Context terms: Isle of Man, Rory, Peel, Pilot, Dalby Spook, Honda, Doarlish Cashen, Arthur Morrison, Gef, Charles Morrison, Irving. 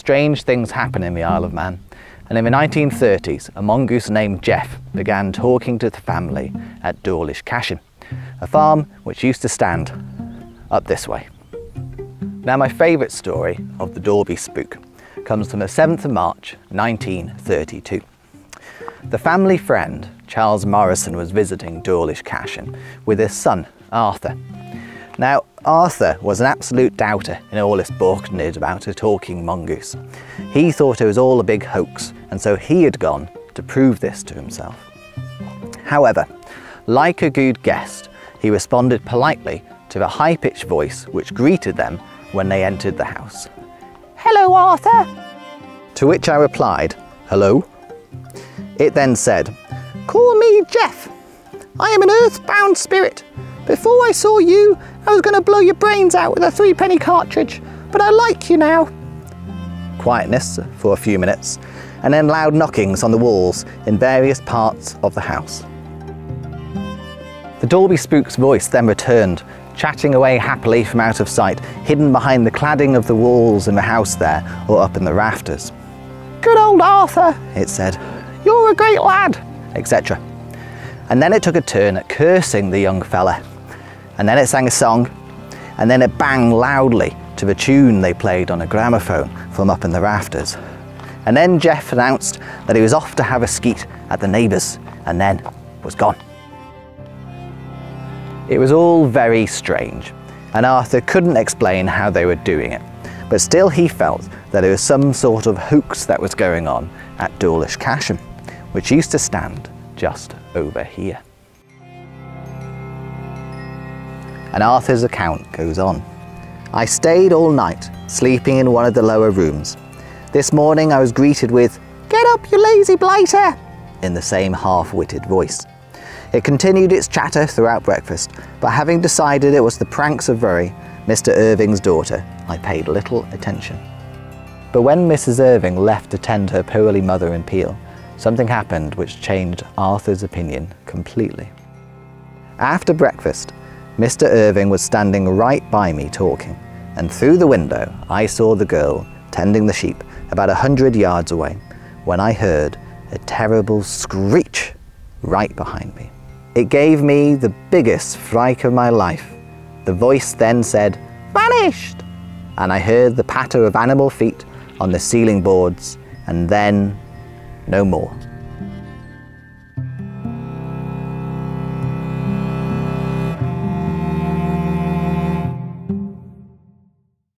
Strange things happen in the Isle of Man, and in the 1930s, a mongoose named Gef began talking to the family at Doarlish Cashen, a farm which used to stand up this way. Now, my favourite story of the Dalby Spook comes from the 7th of March, 1932. The family friend, Charles Morrison, was visiting Doarlish Cashen with his son, Arthur. Now, Arthur was an absolute doubter in all this bochernid about a talking mongoose. He thought it was all a big hoax, and so he had gone to prove this to himself. However, like a good guest, he responded politely to the high-pitched voice which greeted them when they entered the house. "Hello, Arthur." To which I replied, "Hello." It then said, "Call me Gef. I am an earthbound spirit. Before I saw you, I was going to blow your brains out with a 3-penny cartridge, but I like you now." Quietness for a few minutes, and then loud knockings on the walls in various parts of the house. The Dalby Spook's voice then returned, chatting away happily from out of sight, hidden behind the cladding of the walls in the house there, or up in the rafters. "Good old Arthur," it said, "you're a great lad," etc. And then it took a turn at cursing the young fella. And then it sang a song, and then it banged loudly to the tune they played on a gramophone from up in the rafters. And then Gef announced that he was off to have a skeet at the neighbours, and then was gone. It was all very strange, and Arthur couldn't explain how they were doing it, but still he felt that it was some sort of hoax that was going on at Doarlish Cashen, which used to stand just over here. And Arthur's account goes on. "I stayed all night, sleeping in one of the lower rooms. This morning I was greeted with, 'Get up, you lazy blighter!' in the same half-witted voice. It continued its chatter throughout breakfast, but having decided it was the pranks of Rory, Mr. Irving's daughter, I paid little attention. But when Mrs. Irving left to tend her poorly mother in Peel, something happened which changed Arthur's opinion completely. After breakfast, Mr. Irving was standing right by me talking, and through the window I saw the girl tending the sheep about 100 yards away, when I heard a terrible screech right behind me. It gave me the biggest fright of my life. The voice then said, 'Vanished!' and I heard the patter of animal feet on the ceiling boards, and then no more."